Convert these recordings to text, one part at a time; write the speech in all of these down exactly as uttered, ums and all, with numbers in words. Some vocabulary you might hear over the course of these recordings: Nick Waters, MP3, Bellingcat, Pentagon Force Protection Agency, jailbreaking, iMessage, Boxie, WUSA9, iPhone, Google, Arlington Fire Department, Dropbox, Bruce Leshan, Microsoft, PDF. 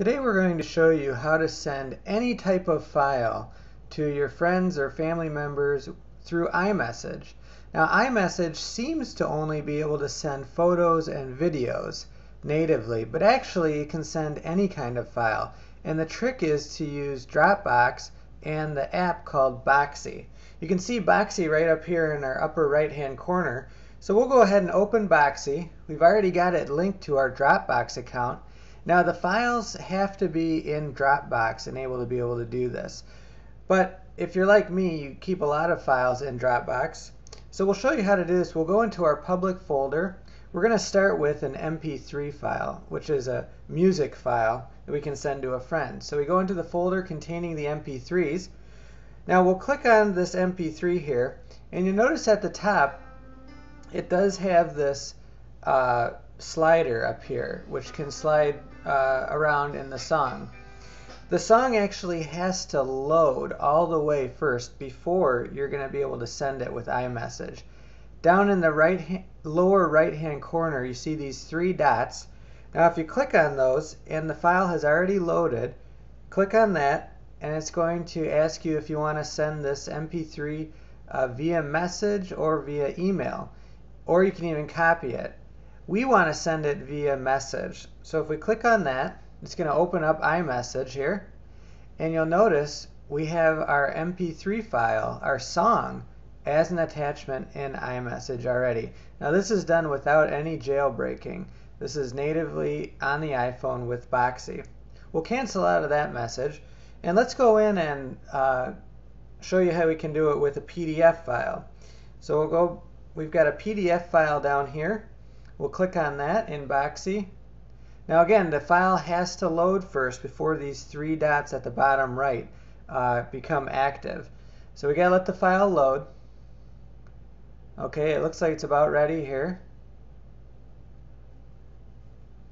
Today we're going to show you how to send any type of file to your friends or family members through iMessage. Now iMessage seems to only be able to send photos and videos natively, but actually it can send any kind of file. And the trick is to use Dropbox and the app called Boxie. You can see Boxie right up here in our upper right hand corner. So we'll go ahead and open Boxie. We've already got it linked to our Dropbox account. Now the files have to be in Dropbox and able to be able to do this. But if you're like me, you keep a lot of files in Dropbox. So we'll show you how to do this. We'll go into our public folder. We're going to start with an M P three file, which is a music file that we can send to a friend. So we go into the folder containing the M P threes. Now we'll click on this M P three here, and you'll notice at the top it does have this uh, slider up here, which can slide uh, around in the song. The song actually has to load all the way first before you're going to be able to send it with iMessage. Down in the right hand, lower right hand corner, you see these three dots. Now if you click on those and the file has already loaded, click on that and it's going to ask you if you want to send this M P three uh, via message or via email, or you can even copy it. We want to send it via message. So if we click on that, it's going to open up iMessage here. And you'll notice we have our M P three file, our song, as an attachment in iMessage already. Now this is done without any jailbreaking. This is natively on the iPhone with Boxie. We'll cancel out of that message. And let's go in and uh, show you how we can do it with a P D F file. So we'll go, we've got a P D F file down here. We'll click on that in Boxie. Now again, the file has to load first before these three dots at the bottom right uh, become active. So we gotta let the file load. Okay, it looks like it's about ready here.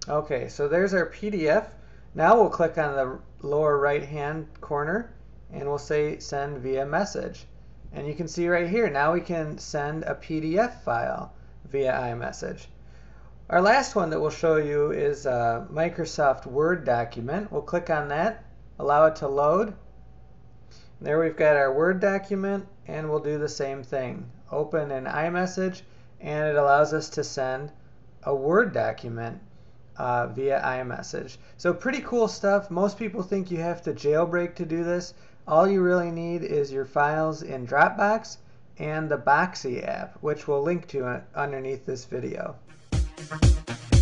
Okay, so there's our P D F. Now we'll click on the lower right hand corner and we'll say send via message. And you can see right here, now we can send a P D F file via iMessage. Our last one that we'll show you is a Microsoft Word document. We'll click on that, allow it to load. There we've got our Word document, and we'll do the same thing. Open an iMessage, and it allows us to send a Word document uh, via iMessage. So pretty cool stuff. Most people think you have to jailbreak to do this. All you really need is your files in Dropbox and the Boxie app, which we'll link to underneath this video. Thank you.